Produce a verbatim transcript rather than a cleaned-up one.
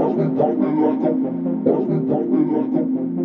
Don't be like that.